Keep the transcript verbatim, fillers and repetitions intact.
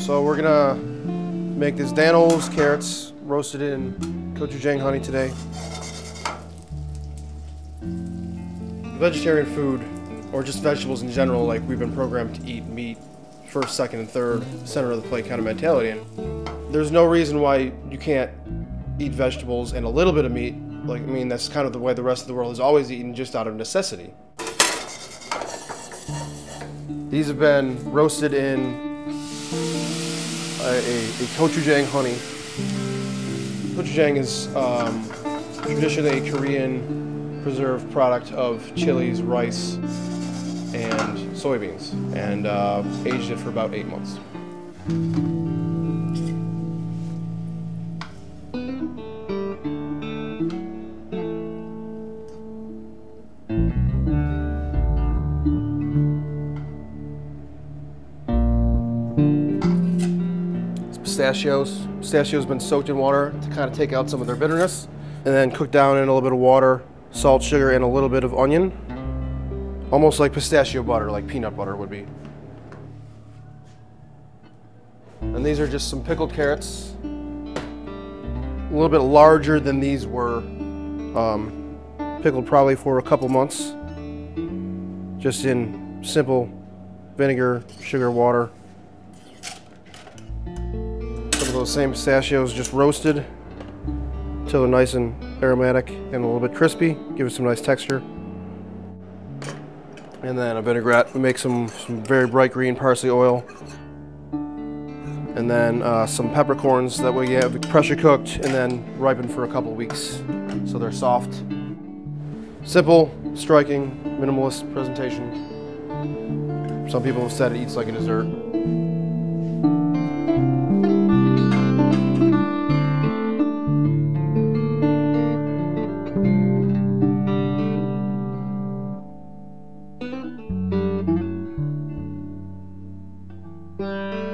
So we're gonna make this Dan Oles carrots, roasted in gochujang honey today. Vegetarian food, or just vegetables in general, like we've been programmed to eat meat, first, second, and third, center of the plate kind of mentality. And there's no reason why you can't eat vegetables and a little bit of meat. Like, I mean, that's kind of the way the rest of the world has always eaten, just out of necessity. These have been roasted in a, a, a gochujang honey. Gochujang is um, traditionally a Korean preserved product of chilies, rice, and soybeans, and uh, aged it for about eight months. Pistachios. Pistachios have been soaked in water to kind of take out some of their bitterness, and then cooked down in a little bit of water, salt, sugar, and a little bit of onion. Almost like pistachio butter, like peanut butter would be. And these are just some pickled carrots. A little bit larger than these were. Um, pickled probably for a couple months. Just in simple vinegar, sugar, water. Some of those same pistachios just roasted until they're nice and aromatic and a little bit crispy. Give it some nice texture. And then a vinaigrette. We make some, some very bright green parsley oil. And then uh, some peppercorns that we have pressure cooked and then ripened for a couple weeks, so they're soft. Simple, striking, minimalist presentation. Some people have said it eats like a dessert. Bye.